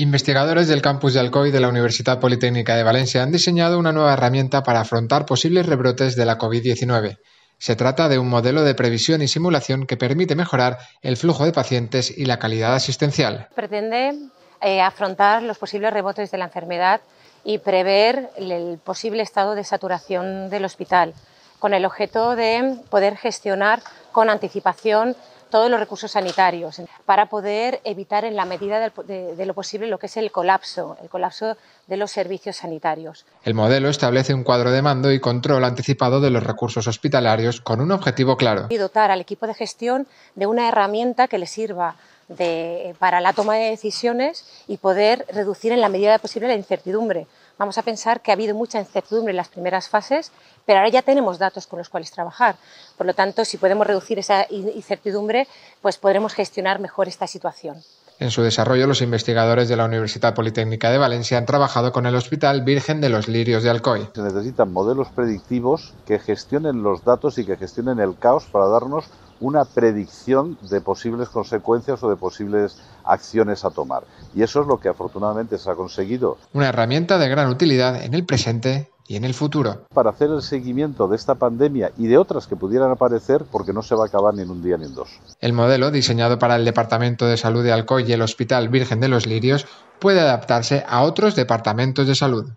Investigadores del campus de Alcoy de la Universidad Politécnica de Valencia han diseñado una nueva herramienta para afrontar posibles rebrotes de la COVID-19. Se trata de un modelo de previsión y simulación que permite mejorar el flujo de pacientes y la calidad asistencial. Pretende afrontar los posibles rebotes de la enfermedad y prever el posible estado de saturación del hospital, con el objeto de poder gestionar con anticipación todos los recursos sanitarios para poder evitar en la medida de lo posible lo que es el colapso de los servicios sanitarios. El modelo establece un cuadro de mando y control anticipado de los recursos hospitalarios con un objetivo claro. Y dotar al equipo de gestión de una herramienta que le sirva para la toma de decisiones y poder reducir en la medida de posible la incertidumbre. Vamos a pensar que ha habido mucha incertidumbre en las primeras fases, pero ahora ya tenemos datos con los cuales trabajar. Por lo tanto, si podemos reducir esa incertidumbre, pues podremos gestionar mejor esta situación. En su desarrollo, los investigadores de la Universidad Politécnica de Valencia han trabajado con el Hospital Virgen de los Lirios de Alcoy. Se necesitan modelos predictivos que gestionen los datos y que gestionen el caos para darnos una predicción de posibles consecuencias o de posibles acciones a tomar. Y eso es lo que afortunadamente se ha conseguido. Una herramienta de gran utilidad en el presente y en el futuro. Para hacer el seguimiento de esta pandemia y de otras que pudieran aparecer, porque no se va a acabar ni en un día ni en dos. El modelo, diseñado para el Departamento de Salud de Alcoy y el Hospital Virgen de los Lirios, puede adaptarse a otros departamentos de salud.